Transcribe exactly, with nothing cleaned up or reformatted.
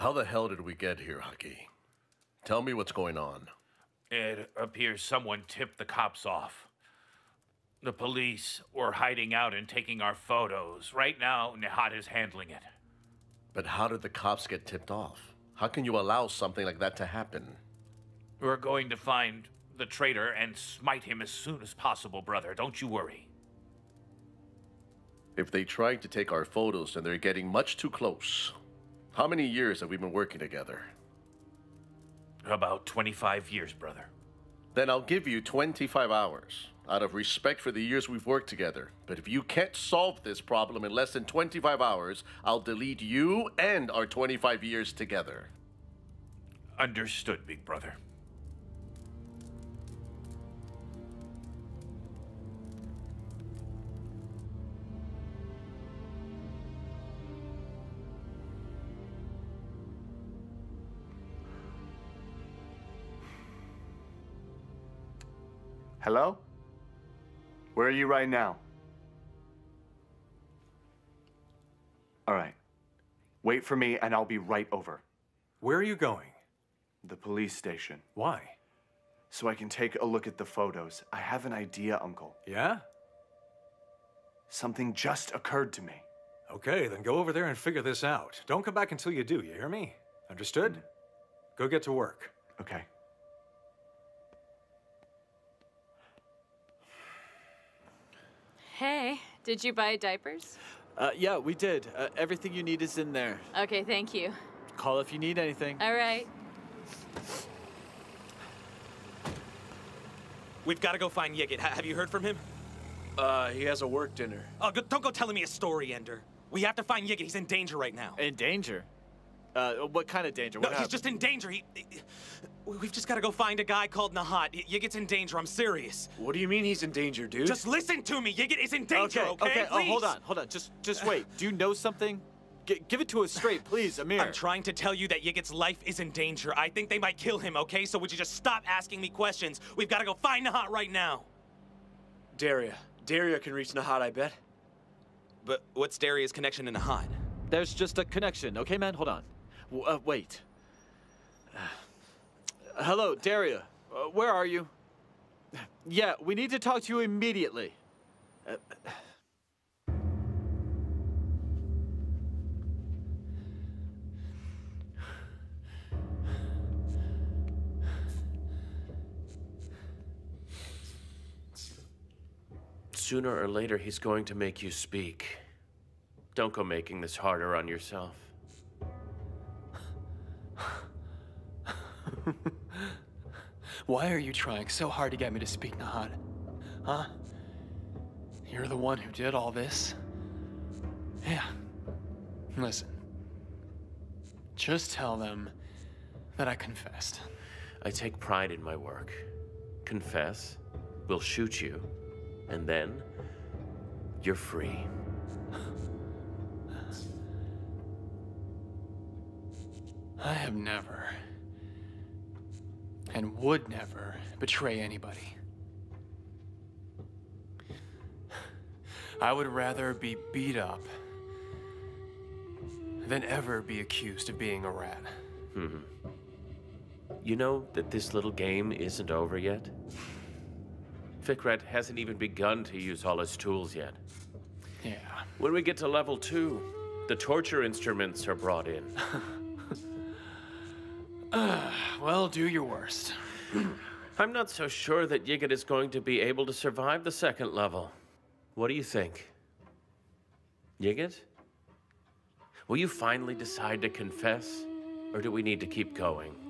How the hell did we get here, Haki? Tell me what's going on. It appears someone tipped the cops off. The police were hiding out and taking our photos. Right now, Nihat is handling it. But how did the cops get tipped off? How can you allow something like that to happen? We're going to find the traitor and smite him as soon as possible, brother. Don't you worry. If they tried to take our photos, then they're getting much too close. How many years have we been working together? About twenty-five years, brother. Then I'll give you twenty-five hours, out of respect for the years we've worked together. But if you can't solve this problem in less than twenty-five hours, I'll delete you and our twenty-five years together. Understood, big brother. Hello? Where are you right now? All right. Wait for me and I'll be right over. Where are you going? The police station. Why? So I can take a look at the photos. I have an idea, Uncle. Yeah? Something just occurred to me. Okay, then go over there and figure this out. Don't come back until you do, you hear me? Understood? Mm-hmm. Go get to work. Okay. Hey, did you buy diapers? Uh, yeah, we did. Uh, everything you need is in there. Okay, thank you. Call if you need anything. All right. We've got to go find Yigit. Have you heard from him? Uh, he has a work dinner. Oh, don't go telling me a story, Ender. We have to find Yigit. He's in danger right now. In danger? Uh, what kind of danger? No, what he's happened? Just in danger. He, he, we've just got to go find a guy called Nihat. Yigit's in danger. I'm serious. What do you mean he's in danger, dude? Just listen to me. Yigit is in danger. Okay, okay. okay. Oh, hold on, hold on. Just, just wait. Do you know something? G give it to us straight, please, Amir. I'm trying to tell you that Yigit's life is in danger. I think they might kill him. Okay, so would you just stop asking me questions? We've got to go find Nihat right now. Daria, Daria can reach Nihat, I bet. But what's Daria's connection to Nihat? There's just a connection. Okay, man, hold on. Uh, wait. Uh, hello, Daria. Uh, where are you? Yeah, we need to talk to you immediately. Uh, Sooner or later, he's going to make you speak. Don't go making this harder on yourself. Why are you trying so hard to get me to speak, Nihat? Huh? You're the one who did all this? Yeah. Listen. Just tell them that I confessed. I take pride in my work. Confess, we'll shoot you, and then you're free. I have never, and would never, betray anybody. I would rather be beat up than ever be accused of being a rat. Hmm. You know that this little game isn't over yet? Fikrat hasn't even begun to use all his tools yet. Yeah. When we get to level two, the torture instruments are brought in. Uh, well, do your worst. I'm not so sure that Yigit is going to be able to survive the second level. What do you think? Yigit? Will you finally decide to confess, or do we need to keep going?